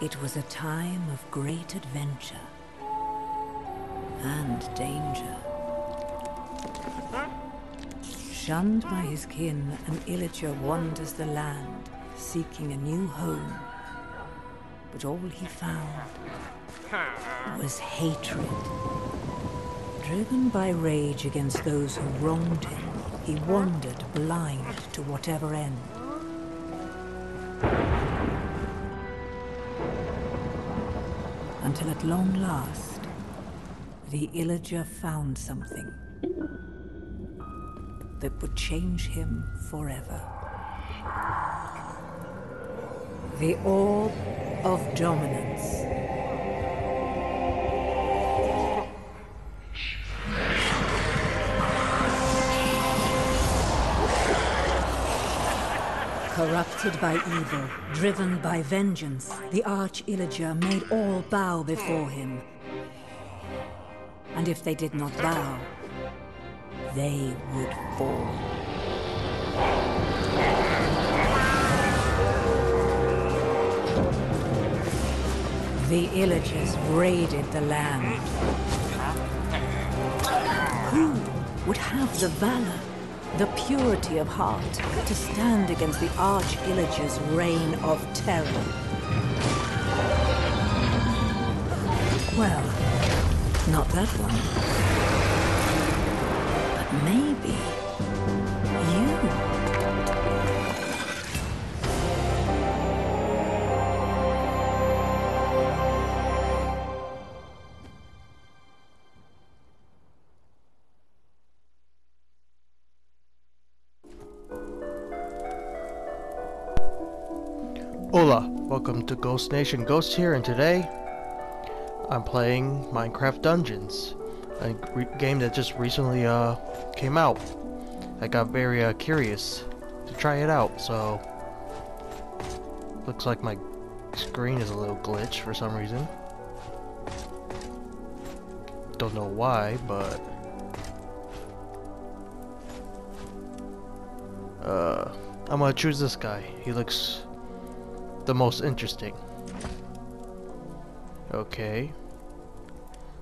It was a time of great adventure and danger. Shunned by his kin, an Illager wanders the land, seeking a new home. But all he found was hatred. Driven by rage against those who wronged him, he wandered blind to whatever end. Until at long last, the Illager found something that would change him forever. The Orb of Dominance. Corrupted by evil, driven by vengeance, the Arch-Illager made all bow before him. And if they did not bow, they would fall. The Illagers raided the land. Who would have the valor, the purity of heart to stand against the Arch-Illager's reign of terror? Well, not that one. But maybe Hola, welcome to Ghost Nation Ghost here, and today I'm playing Minecraft Dungeons, a game that just recently came out. I got very curious to try it out, so looks like my screen is a little glitched for some reason. Don't know why, but I'm gonna choose this guy. He looks the most interesting. Okay,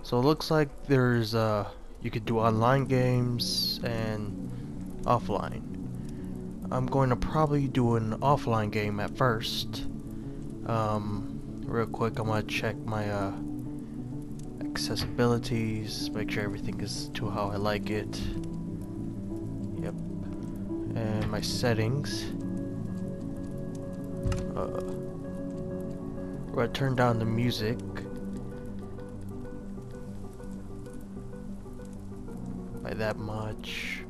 so it looks like there's you could do online games and offline. I'm going to probably do an offline game at first. Real quick, I'm gonna check my accessibilities, make sure everything is to how I like it. Yep, and my settings. We're gonna turn down the music. By that much.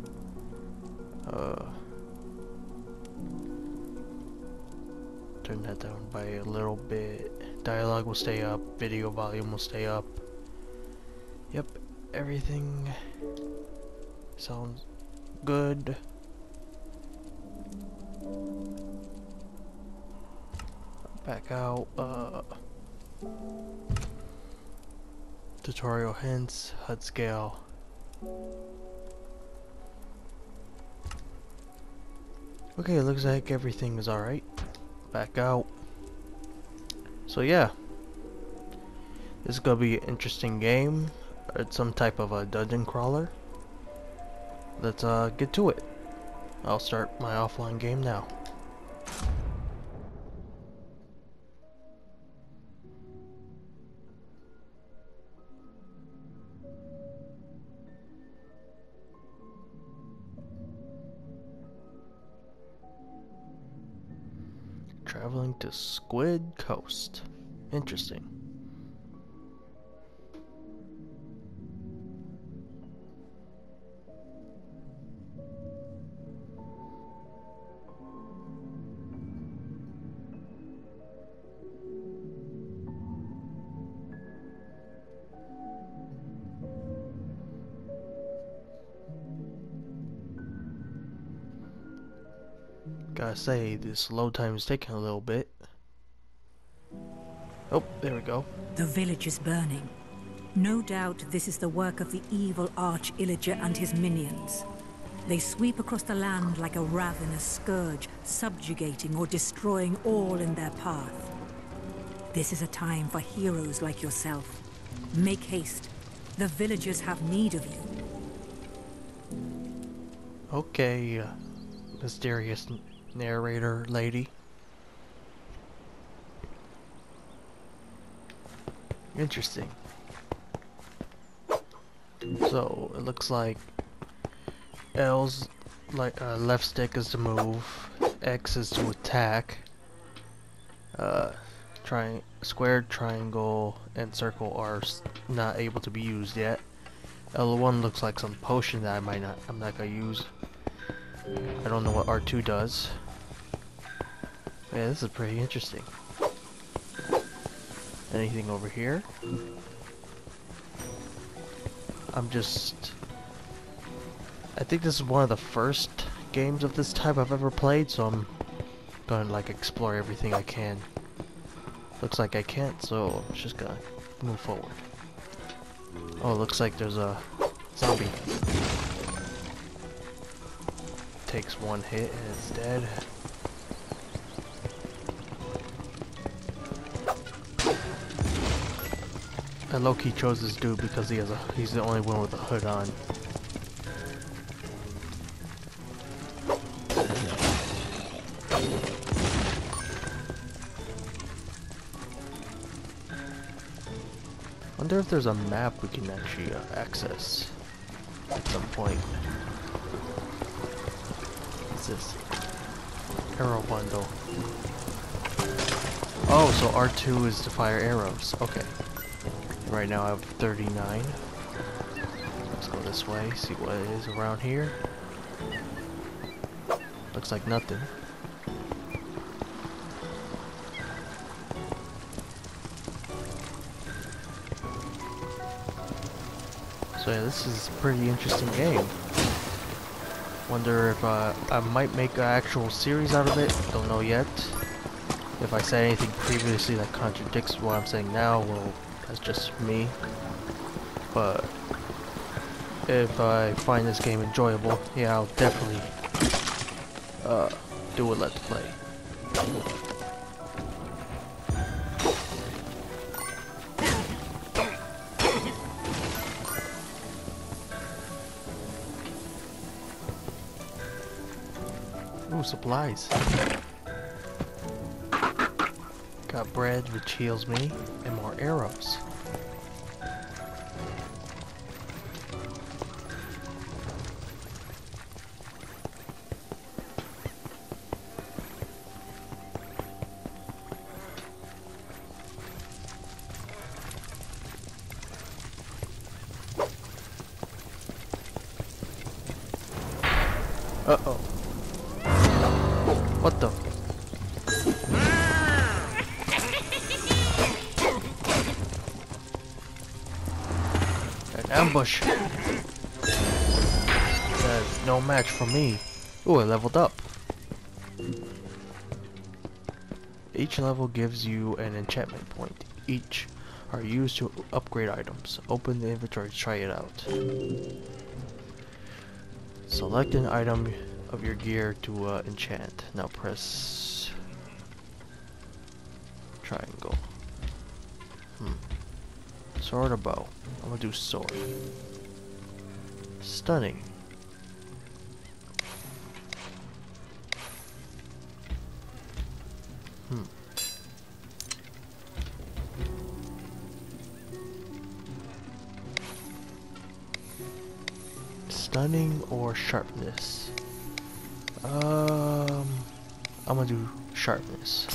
Turn that down by a little bit. Dialogue will stay up. Video volume will stay up. Yep, everything sounds good. Back out, tutorial hints, HUD scale. Okay, looks like everything is alright. Back out. So yeah, this is gonna be an interesting game. It's some type of a dungeon crawler. Let's get to it. I'll start my offline game now. Traveling to Squid Coast. Interesting. Gotta say, this load time is taking a little bit. Oh, there we go. The village is burning. No doubt this is the work of the evil Arch-Illager and his minions. They sweep across the land like a ravenous scourge, subjugating or destroying all in their path. This is a time for heroes like yourself. Make haste. The villagers have need of you. Okay, mysterious narrator lady. Interesting. So it looks like L's like left stick is to move, X is to attack. Square, triangle, and circle are not able to be used yet. L1 looks like some potion that I'm not gonna use. I don't know what R2 does. Yeah, this is pretty interesting. Anything over here? I think this is one of the first games of this type I've ever played, so I'm gonna like explore everything I can. Looks like I can't, so I'm just gonna move forward. Oh, looks like there's a zombie. Takes one hit and it's dead. I low-key chose this dude because he's the only one with a hood on. I wonder if there's a map we can actually access at some point. What's this? Arrow bundle. Oh, so R2 is to fire arrows. Okay. Right now I have 39. Let's go this way, see what it is around here. Looks like nothing. So yeah, this is a pretty interesting game. Wonder if I might make an actual series out of it. Don't know yet. If I said anything previously that contradicts what I'm saying now, well, that's just me. But if I find this game enjoyable, yeah, I'll definitely do a let's play. Supplies. Got bread, which heals me, and more arrows. Uh-oh. What the? An ambush. That is no match for me. Ooh, I leveled up. Each level gives you an enchantment point. Each are used to upgrade items. Open the inventory to try it out. Select an item of your gear to enchant. Now press triangle. Sword or bow? I'm gonna do sword. Stunning. Stunning or sharpness? I'm gonna do sharpness.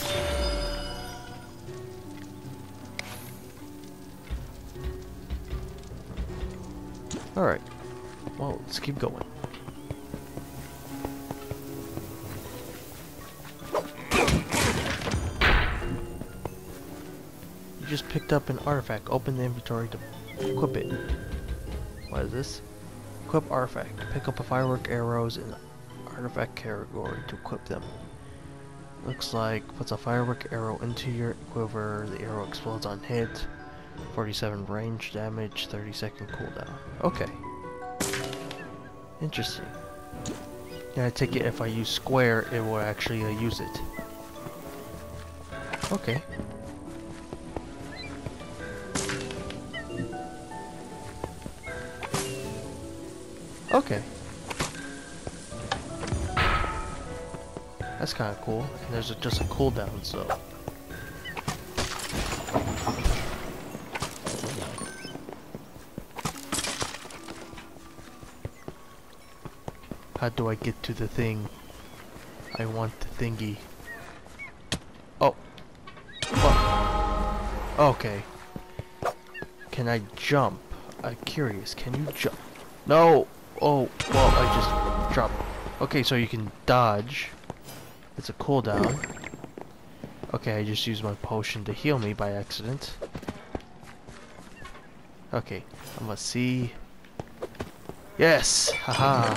Alright. Well, let's keep going. You just picked up an artifact. Open the inventory to equip it. What is this? Equip artifact. Pick up a firework, arrows, and artifact category to equip them. Looks like puts a firework arrow into your quiver. The arrow explodes on hit. 47 range damage, 30-second cooldown. Okay. Interesting. And I take it if I use square, it will actually use it. Okay. Okay. That's kind of cool. And there's just a cooldown, so. How do I get to the thing? I want the thingy. Oh. Fuck. Okay. Can I jump? I'm curious. Can you jump? No! Oh, well, I just dropped. Okay, so you can dodge. It's a cooldown. Okay, I just used my potion to heal me by accident. Okay, I'm gonna see. Yes! Haha!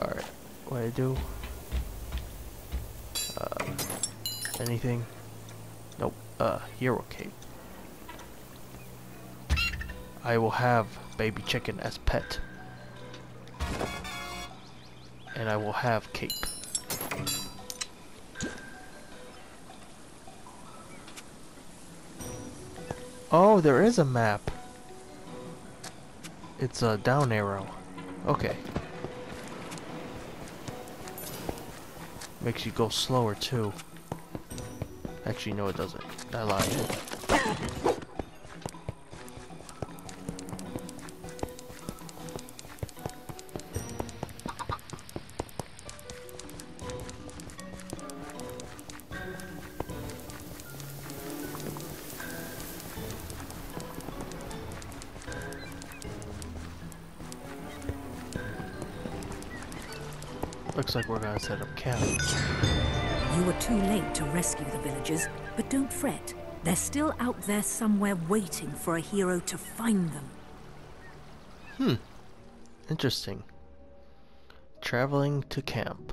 Alright, what do I do? Anything? Nope. Hero cape. I will have baby chicken as pet. And I will have cape. Oh, there is a map. It's a down arrow. Okay. Makes you go slower too. Actually, no, it doesn't. I lied. Looks like we're gonna set up camp. You were too late to rescue the villagers, but don't fret. They're still out there somewhere waiting for a hero to find them. Hmm. Interesting. Traveling to camp.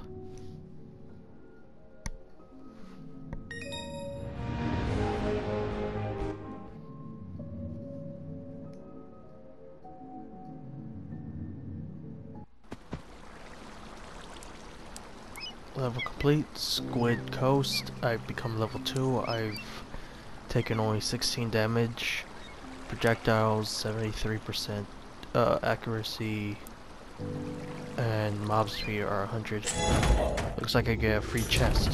Level complete, Squid Coast. I've become level 2. I've taken only 16 damage. Projectiles, 73% accuracy. And mob speed are 100. Looks like I get a free chest.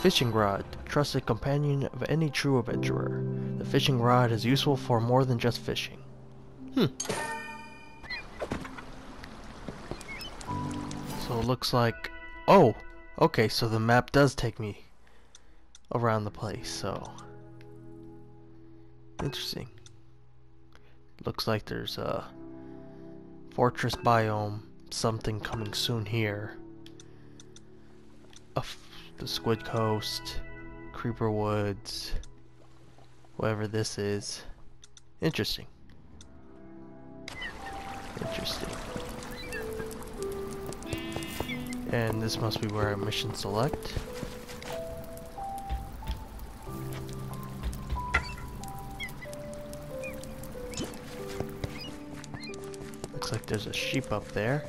Fishing rod. Trusted companion of any true adventurer. The fishing rod is useful for more than just fishing. Hmm. So it looks like, oh, okay, so the map does take me around the place, so interesting. Looks like there's a fortress biome, something coming soon here. The Squid Coast, Creeper Woods, whatever this is. Interesting. Interesting. And this must be where I mission select. Looks like there's a sheep up there.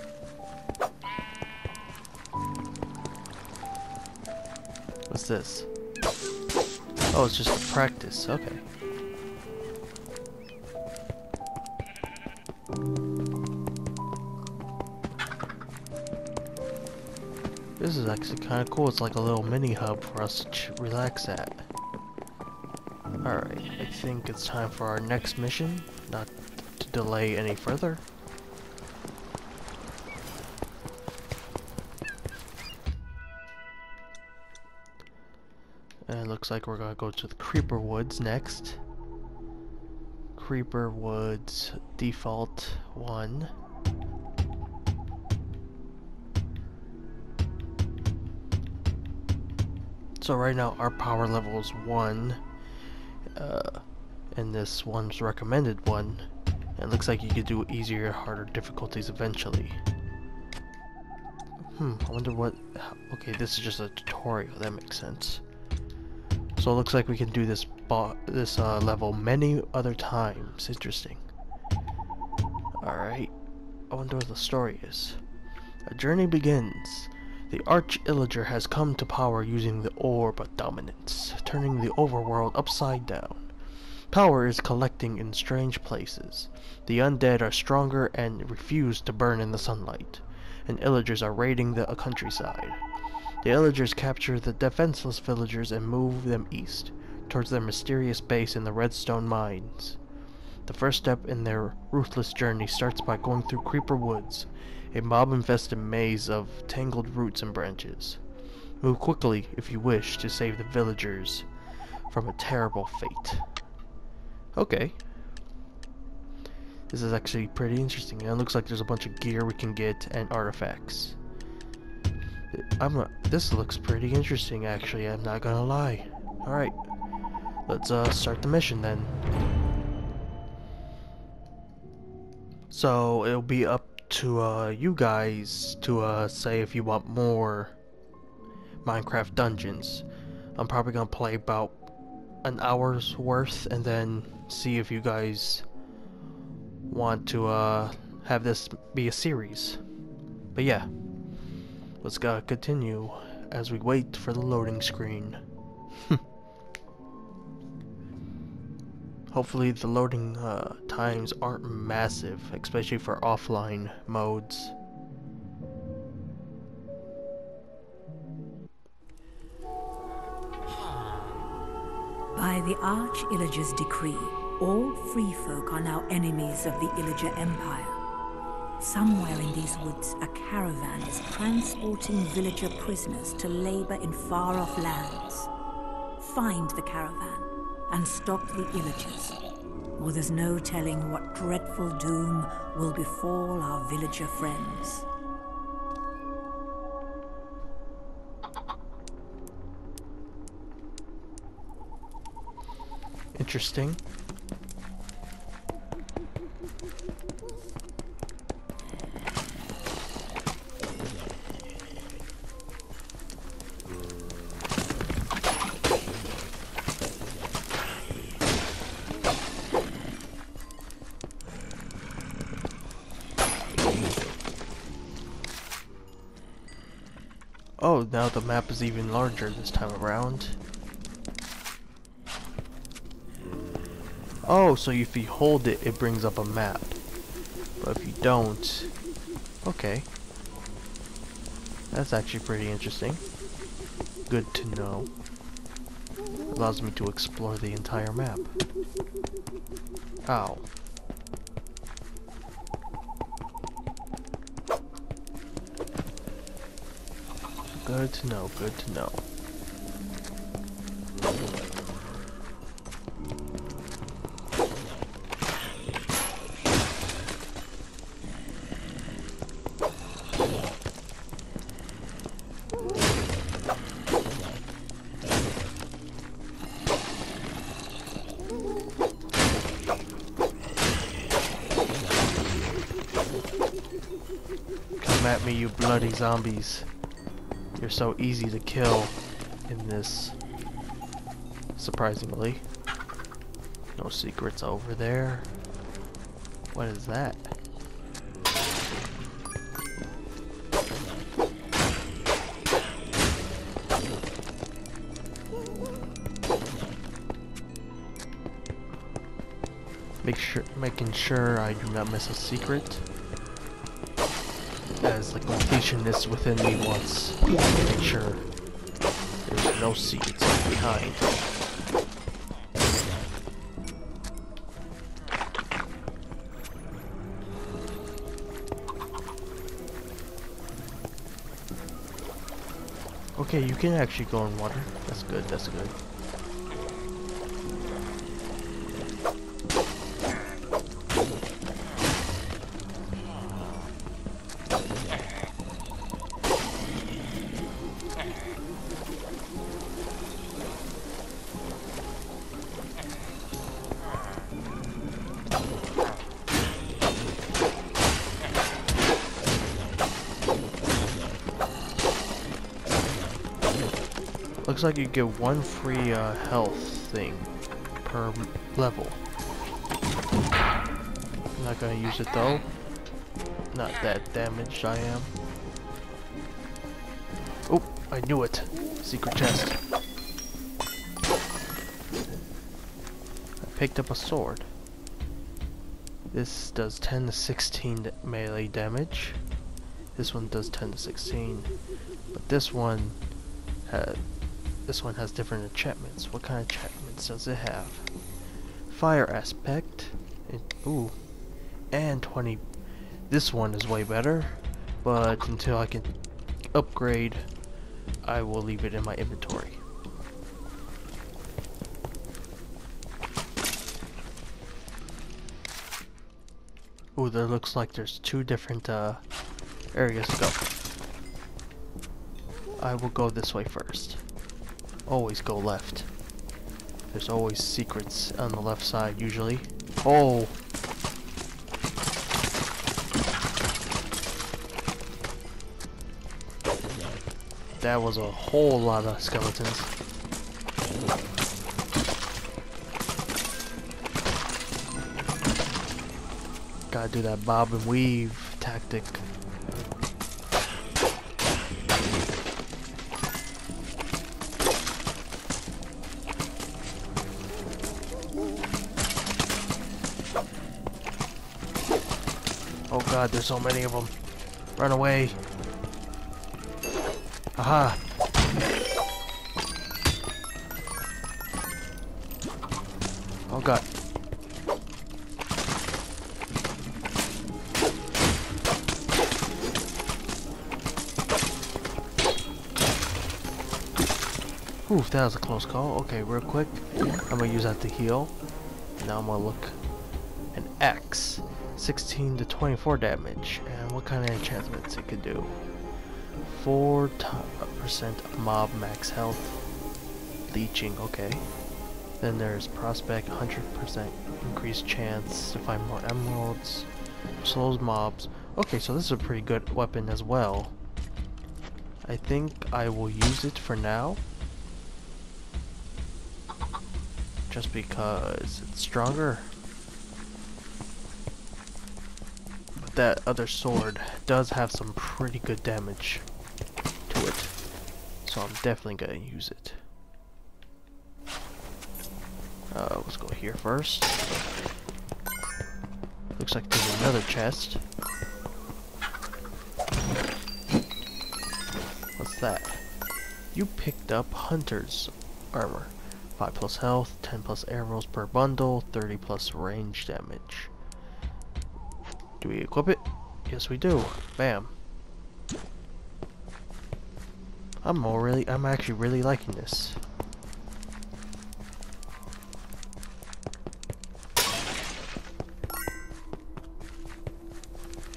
What's this? Oh, it's just a practice. Okay. This is actually kind of cool. It's like a little mini hub for us to relax at. Alright, I think it's time for our next mission, not to delay any further. And it looks like we're gonna go to the Creeper Woods next. Creeper Woods Default 1. So right now our power level is 1, and this one's recommended 1, and it looks like you could do easier, harder difficulties eventually. I wonder what, okay, this is just a tutorial, that makes sense. So it looks like we can do this level many other times. Interesting. Alright, I wonder what the story is. A journey begins. The Arch-Illager has come to power using the Orb of Dominance, turning the overworld upside down. Power is collecting in strange places. The undead are stronger and refuse to burn in the sunlight, and Illagers are raiding the countryside. The Illagers capture the defenseless villagers and move them east, towards their mysterious base in the Redstone Mines. The first step in their ruthless journey starts by going through Creeper Woods, a mob-infested maze of tangled roots and branches. Move quickly, if you wish, to save the villagers from a terrible fate. Okay. This is actually pretty interesting, and it looks like there's a bunch of gear we can get and artifacts. This looks pretty interesting, actually, I'm not gonna lie. Alright, let's start the mission then. So it'll be up to you guys to say if you want more Minecraft Dungeons. I'm probably gonna play about an hour's worth and then see if you guys want to have this be a series. But yeah, let's continue as we wait for the loading screen. Hopefully the loading times aren't massive, especially for offline modes. By the Arch-Illager's decree, all free folk are now enemies of the Illager Empire. Somewhere in these woods, a caravan is transporting villager prisoners to labor in far-off lands. Find the caravan and stop the Illagers, or there's no telling what dreadful doom will befall our villager friends. Interesting. Oh, now the map is even larger this time around. Oh, so if you hold it, it brings up a map. But if you don't... Okay. That's actually pretty interesting. Good to know. Allows me to explore the entire map. Ow. Good to know, good to know. Come at me, you bloody zombies. You're so easy to kill in this, surprisingly. No secrets over there. What is that? Making sure I do not miss a secret. As the completionist within me wants to make sure there's no secrets left behind. Okay, you can actually go in water. That's good, that's good. Looks like you get one free health thing per level. I'm not gonna use it though. Not that damaged I am. Oh, I knew it. Secret chest. I picked up a sword. This does 10 to 16 melee damage. This one does 10 to 16. But this one has different enchantments. What kind of enchantments does it have? Fire aspect. Ooh. And 20. This one is way better. But until I can upgrade, I will leave it in my inventory. Ooh, there looks like there's two different areas to go. I will go this way first. Always go left. There's always secrets on the left side, usually. Oh! That was a whole lot of skeletons. Gotta do that bob and weave tactic. Oh god, there's so many of them. Run away. Aha. Oh god. Oof, that was a close call. Okay, real quick, I'm gonna use that to heal. Now I'm gonna look. An axe. 16 to 24 damage. And what kind of enchantments it could do? 4% mob max health. Leeching, okay. Then there's prospect, 100% increased chance to find more emeralds. Slows mobs. Okay, so this is a pretty good weapon as well. I think I will use it for now. Just because it's stronger. That other sword does have some pretty good damage to it, so I'm definitely gonna use it. Let's go here first. Looks like there's another chest. What's that? You picked up hunter's armor. 5 plus health, 10 plus arrows per bundle, 30 plus range damage. Do we equip it? Yes, we do. Bam. I'm actually really liking this.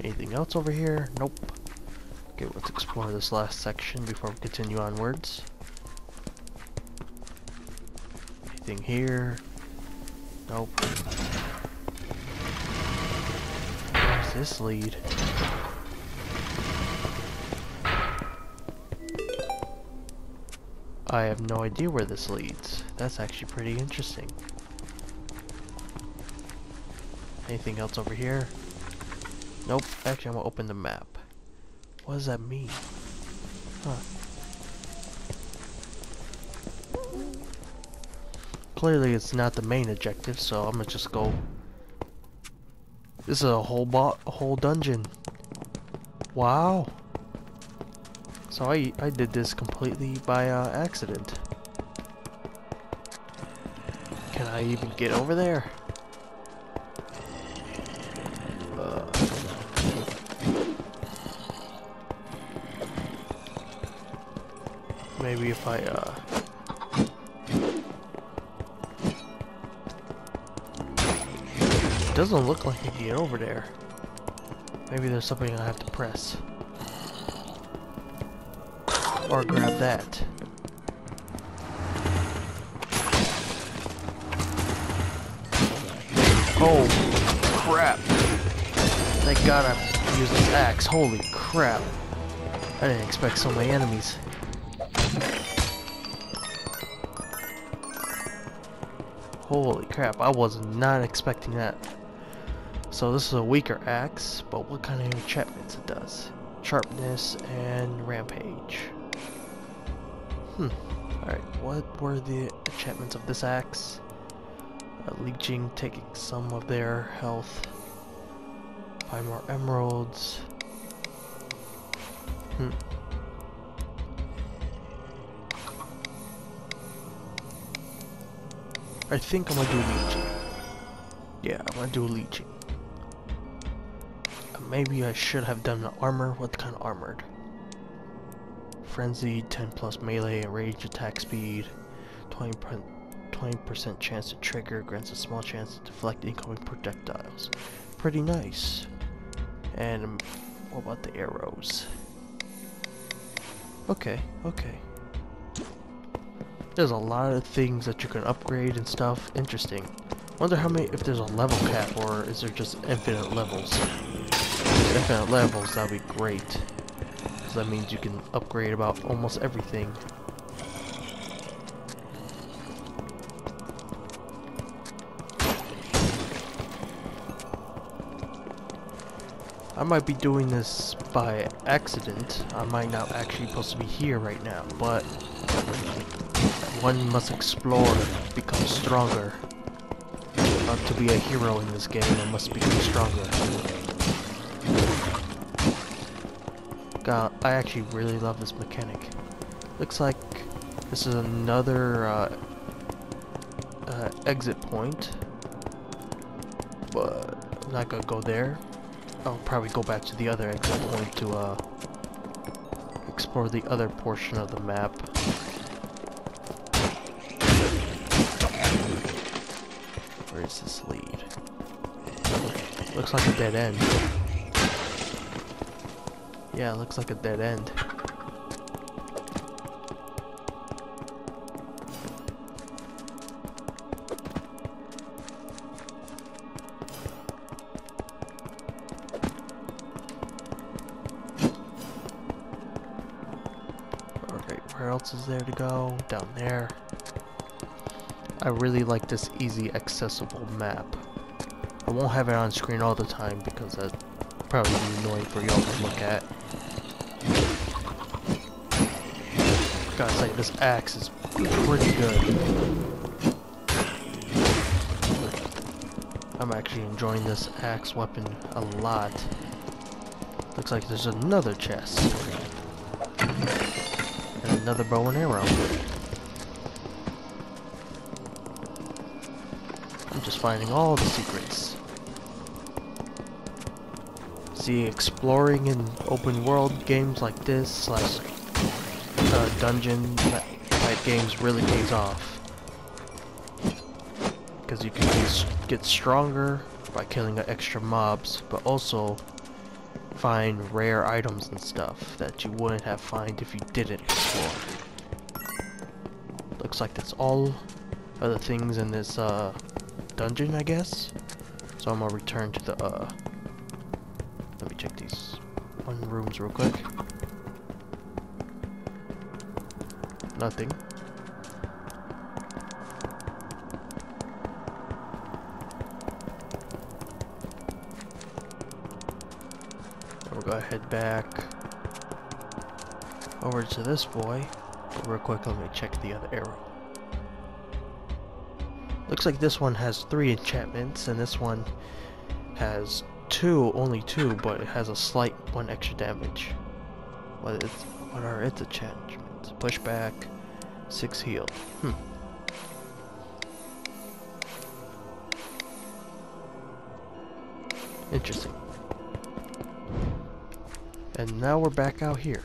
Anything else over here? Nope. Okay, let's explore this last section before we continue onwards. Anything here? Nope. This lead. I have no idea where this leads. That's actually pretty interesting. Anything else over here? Nope. Actually, I'm gonna open the map. What does that mean? Huh. Clearly it's not the main objective, so I'm gonna just go. This is a whole dungeon. Wow. So I did this completely by accident. Can I even get over there? Maybe if I doesn't look like I can get over there. Maybe there's something I have to press. Or grab that. Oh, crap. Thank God I used this axe. Holy crap. I didn't expect so many enemies. Holy crap, I was not expecting that. So this is a weaker axe, but what kind of enchantments it does? Sharpness and rampage. Alright, what were the enchantments of this axe? leeching, taking some of their health. Buy more emeralds. I think I'm gonna do leeching. Yeah, I'm gonna do leeching. Maybe I should have done the armor. What kind of armored? Frenzied, 10 plus melee, rage attack speed, 20% chance to trigger, grants a small chance to deflect incoming projectiles. Pretty nice. And what about the arrows? Okay, okay. There's a lot of things that you can upgrade and stuff. Interesting. Wonder how many, if there's a level cap or is there just infinite levels? If infinite levels, that'd be great. Because that means you can upgrade about almost everything. I might be doing this by accident. I might not actually supposed to be here right now, but one must explore, become stronger. Not to be a hero in this game, I must become stronger. God, I actually really love this mechanic. Looks like this is another exit point, but I'm not gonna go there. I'll probably go back to the other exit point to explore the other portion of the map. Where is this lead? Looks like a dead end. Yeah, it looks like a dead end. Is there to go down there. I really like this easy accessible map. I won't have it on screen all the time because that's probably annoying for y'all to look at. Gotta say, this axe is pretty good. I'm actually enjoying this axe weapon a lot. Looks like there's another chest. Another bow and arrow. I'm just finding all the secrets. See, exploring in open world games like this, slash dungeon type games, really pays off. Because you can get stronger by killing extra mobs, but also find rare items and stuff that you wouldn't have found if you didn't explore. Looks like that's all other things in this dungeon, I guess. So I'm gonna return to the let me check these one rooms real quick. Nothing. Head back over to this boy. Real quick, let me check the other arrow. Looks like this one has 3 enchantments, and this one has 2, only 2, but it has a slight 1 extra damage. What are its enchantments? Pushback, 6 heal. Interesting. And now we're back out here.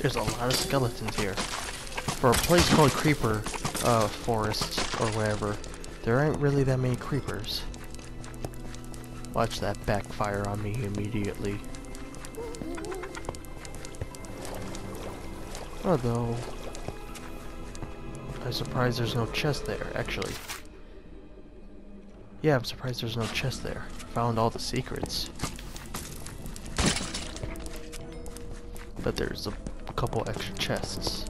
There's a lot of skeletons here. For a place called Creeper Forest or whatever, there ain't really that many creepers. Watch that backfire on me immediately. Although, I'm surprised there's no chest there, actually. Yeah, I'm surprised there's no chest there. Found all the secrets. But there's a couple extra chests.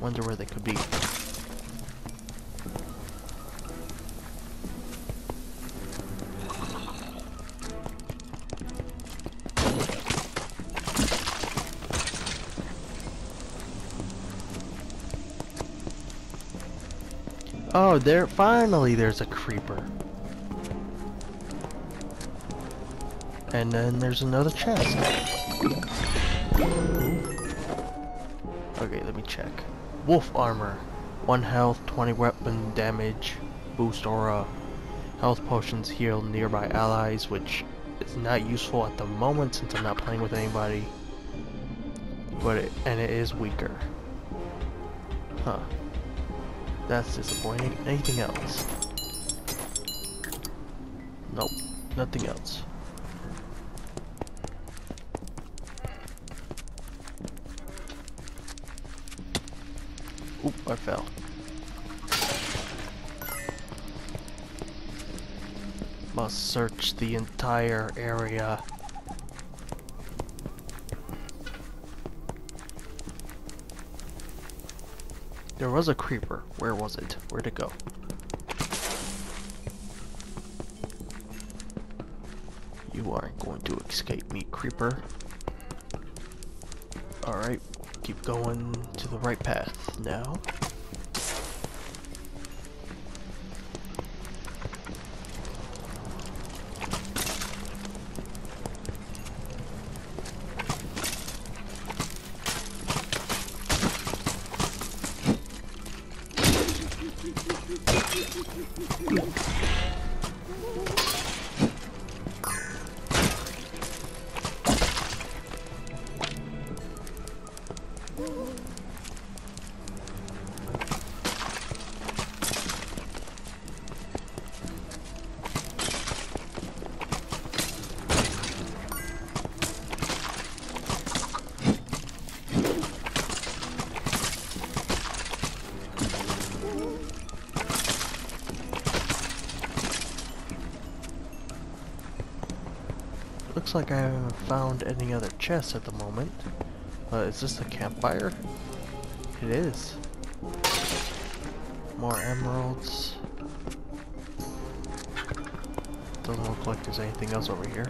Wonder where they could be. Oh, there, finally there's a creeper. And then there's another chest. Okay, let me check. Wolf armor. 1 health, 20 weapon damage, boost aura. Health potions heal nearby allies, which is not useful at the moment since I'm not playing with anybody. But it is weaker. Huh. That's disappointing. Anything else? Nope. Nothing else. Oop, I fell. Must search the entire area. There was a creeper. Where was it? Where'd it go? You aren't going to escape me, creeper. Alright. Keep going to the right path now. Looks like I haven't found any other chests at the moment. Is this a campfire? It is. More emeralds. Doesn't look like there's anything else over here.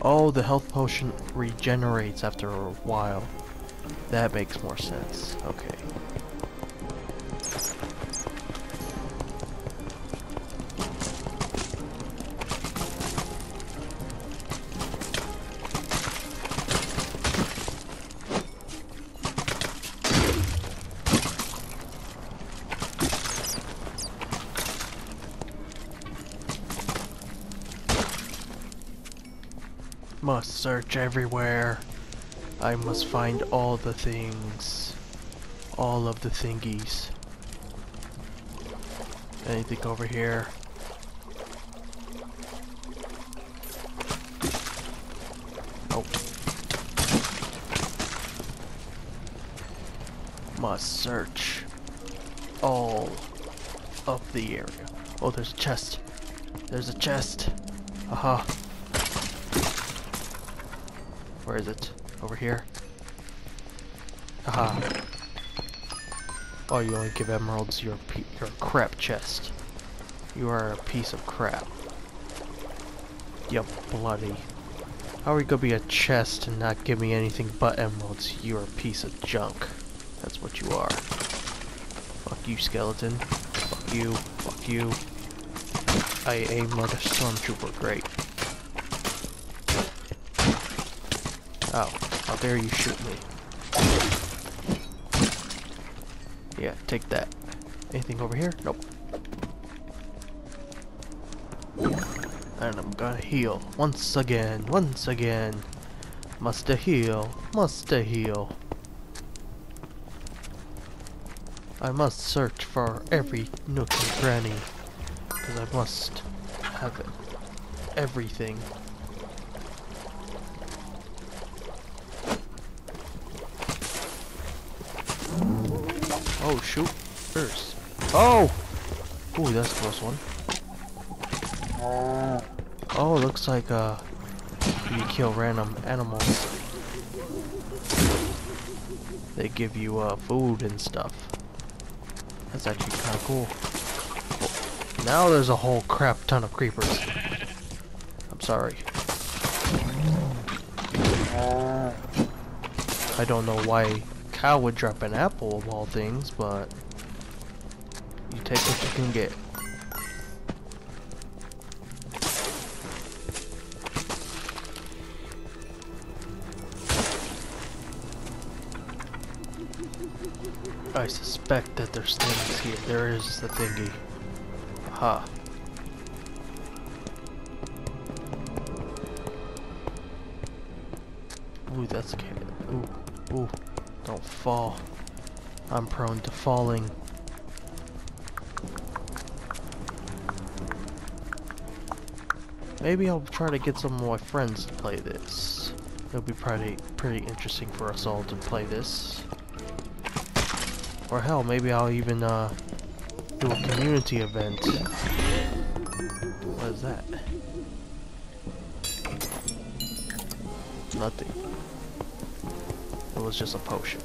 Oh, the health potion regenerates after a while. That makes more sense. Okay. Must search everywhere. I must find all the things. All of the thingies. Anything over here? Oh. Must search all of the area. Oh, there's a chest. There's a chest. Aha. Uh-huh. Where is it? Over here? Haha. Oh, you only give emeralds your crap chest. You are a piece of crap. Yup, bloody. How are you gonna be a chest and not give me anything but emeralds? You're a piece of junk. That's what you are. Fuck you, skeleton. Fuck you. Fuck you. I aim like a stormtrooper, great. Oh, how dare you shoot me. Yeah, take that. Anything over here? Nope. And I'm gonna heal. Once again, once again. Musta heal, musta heal. I must search for every nook and cranny. Because I must have everything. Oh, shoot. First. Oh! Ooh, that's a close one. Oh, looks like you kill random animals. They give you food and stuff. That's actually kind of cool. Oh, now there's a whole crap ton of creepers. I'm sorry. I don't know why a cow would drop an apple of all things, but you take what you can get. I suspect that there's things here. There is the thingy. Aha. Ooh, that's okay. Ooh, ooh. Don't fall. I'm prone to falling. Maybe I'll try to get some of my friends to play this. It'll be pretty interesting for us all to play this. Or hell, maybe I'll even do a community event. What is that? Nothing. It was just a potion.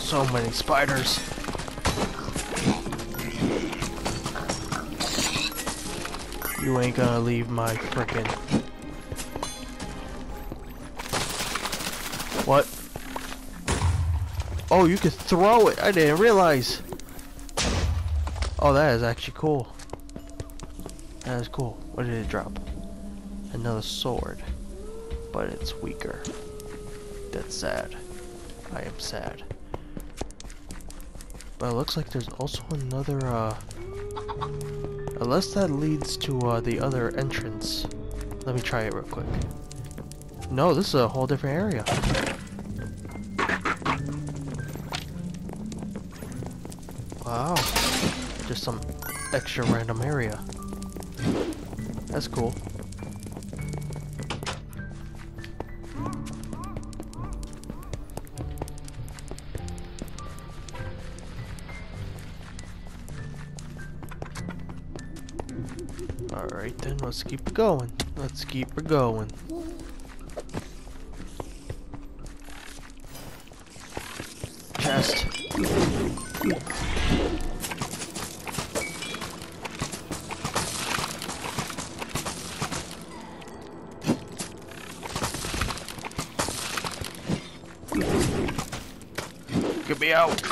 So many spiders. You ain't gonna leave my frickin'. What? Oh, you could throw it. I didn't realize. Oh, that is actually cool. That is cool. What did it drop? Another sword. But it's weaker. That's sad. I am sad. But it looks like there's also another, unless that leads to, the other entrance. Let me try it real quick. No, this is a whole different area. Wow. Just some extra random area. That's cool. Alright then, let's keep going. Let's keep her going. Chest. Get me out.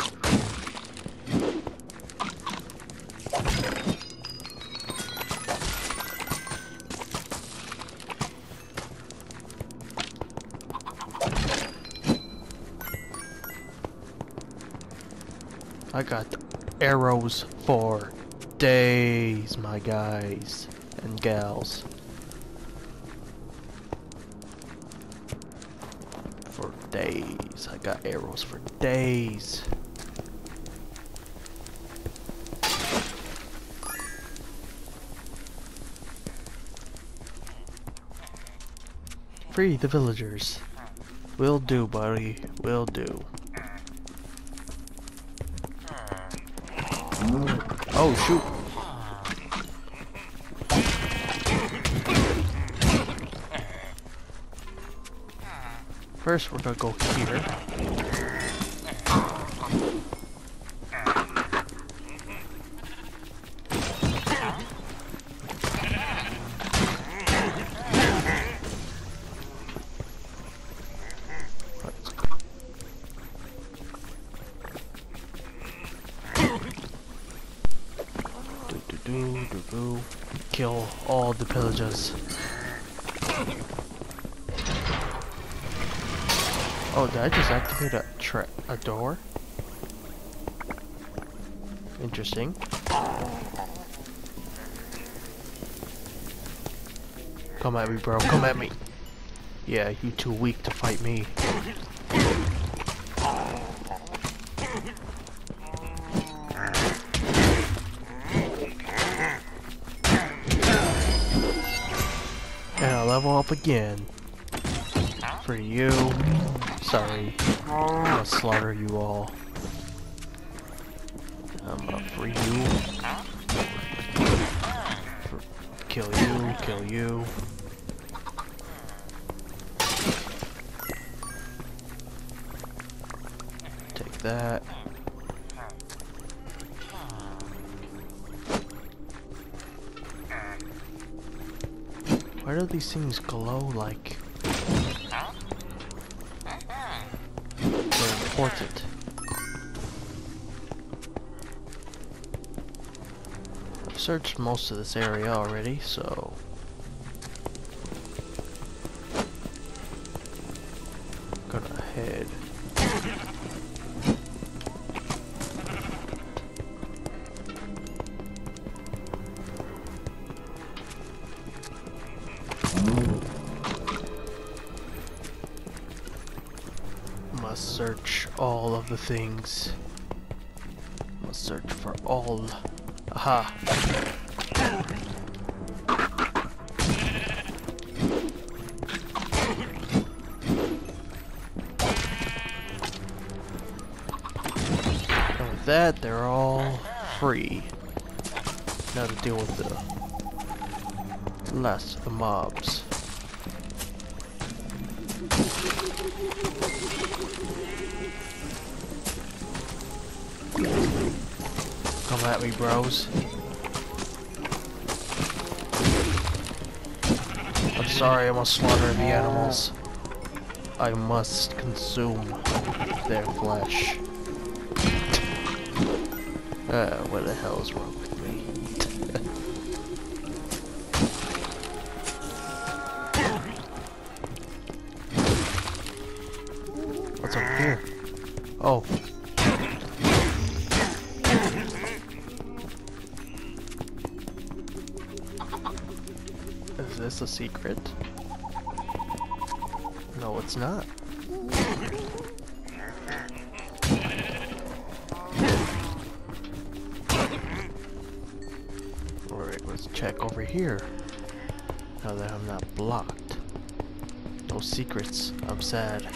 I got arrows for days, my guys and gals. For days. I got arrows for days. Free the villagers. Will do, buddy. Will do. Oh shoot! First, we're gonna go here. Kill all the pillagers. Oh, did I just activate a door? Interesting. Come at me, bro. Come at me. Yeah, you too weak to fight me. level up again. For you. Sorry. I'm gonna slaughter you all. I'm gonna free you. Kill you, kill you. Take that. Why do these things glow like they're important? I've searched most of this area already, so I'm gonna head. Search all of the things. Must search for all. Aha! And with that, they're all free. Now to deal with the last of the mobs. Come at me, bros. I'm sorry, I must slaughter the animals. I must consume their flesh. What the hell is wrong with me? What's over here? Oh. Is this a secret? No, it's not. Alright, let's check over here. Now that I'm not blocked. No secrets. I'm sad.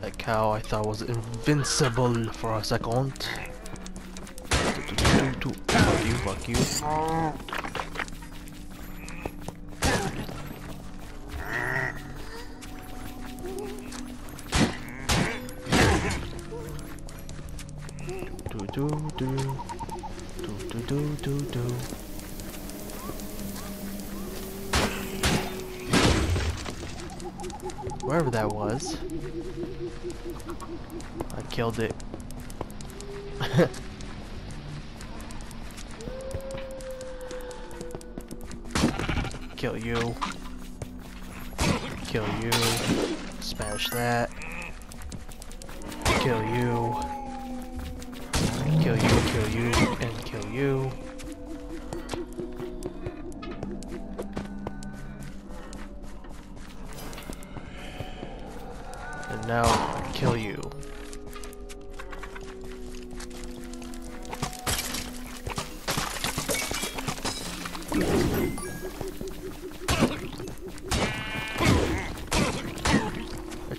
That cow I thought was invincible for a second. Fuck you. Do. Wherever that was, I killed it. Kill you. Kill you. Smash that. Kill you. Kill you, kill you, and kill you. And now, kill you.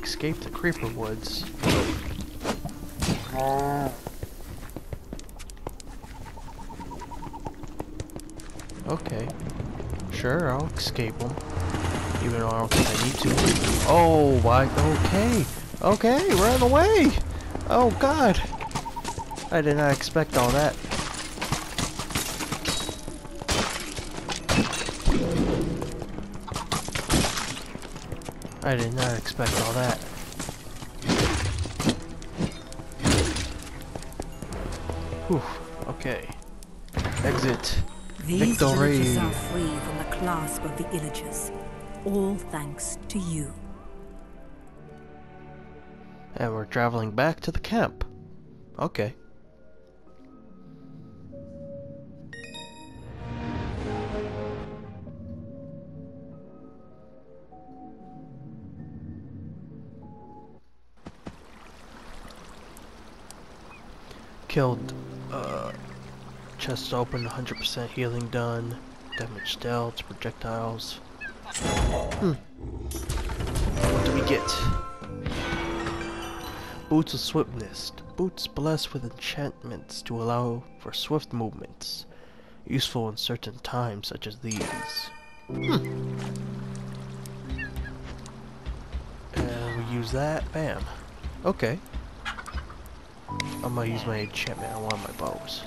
Escape the Creeper Woods. Okay. Sure, I'll escape them. Even though I don't think I need to. Oh, my. Okay. Okay, run away. Oh, God. I did not expect all that. I did not expect all that. Whew, okay. Exit. These villages are free from the clasp of the Illagers. All thanks to you. And we're traveling back to the camp. Okay. Killed, chest open, 100% healing done, damage dealt, projectiles. What do we get? Boots of Swiftness. Boots blessed with enchantments to allow for swift movements. Useful in certain times such as these. And we use that. Bam. Okay. I'm gonna use my enchantment on one of my bows.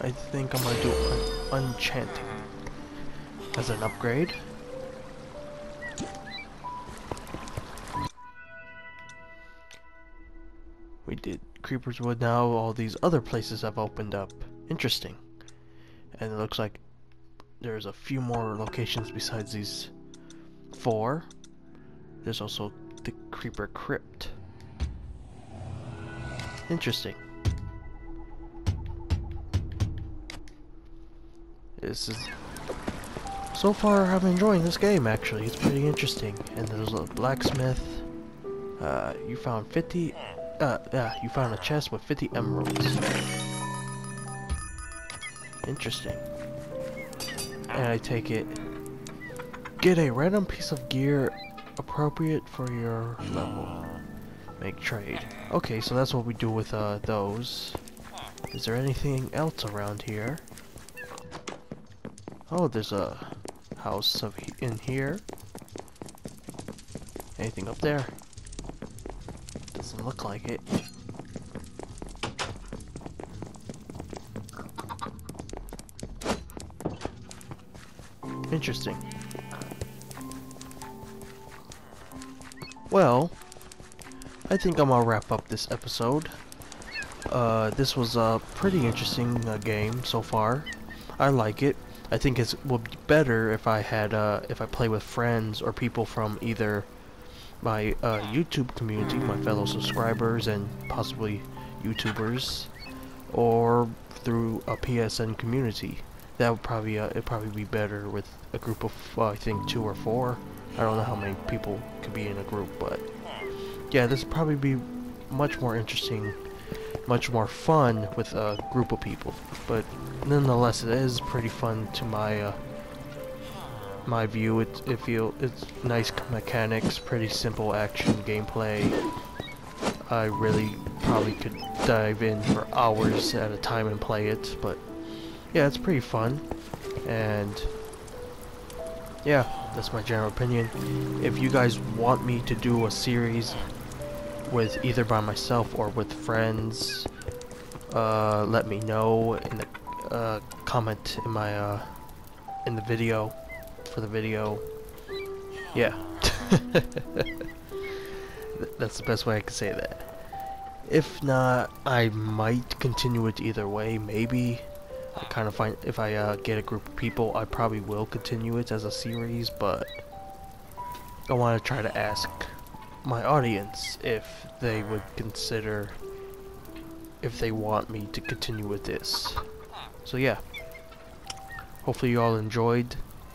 I think I'm gonna do enchanting as an upgrade. We did Creeper's Wood. Now all these other places have opened up. Interesting. And it looks like there's a few more locations besides these four. There's also the Creeper Crypt. Interesting. This is... So far I'm enjoying this game actually, it's pretty interesting. And there's a blacksmith. You found 50... yeah, you found a chest with 50 emeralds. Interesting. And I take it... Get a random piece of gear appropriate for your level. Make trade. Okay, so that's what we do with those. Is there anything else around here? Oh, there's a house in here. Anything up there? Doesn't look like it. Interesting. Well, I think I'm gonna wrap up this episode. This was a pretty interesting game so far. I like it. I think it would be better if I had if I play with friends or people from either my YouTube community, my fellow subscribers and possibly YouTubers, or through a PSN community. That would probably it'd probably be better with a group of I think 2 or 4. I don't know how many people could be in a group, but yeah, this would probably be much more interesting. Much more fun with a group of people, but nonetheless, it is pretty fun to my my view. It's nice mechanics, pretty simple action gameplay. I really probably could dive in for hours at a time and play it, but yeah, it's pretty fun. And yeah, that's my general opinion. If you guys want me to do a series with either by myself or with friends, let me know in the comment in my in the video yeah. That's the best way I can say that. If not, I might continue it either way. Maybe I kind of find if I get a group of people, I probably will continue it as a series, but I want to try to ask my audience if they would consider, if they want me to continue with this. So yeah, hopefully you all enjoyed.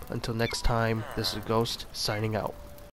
Until next time, this is Ghost signing out.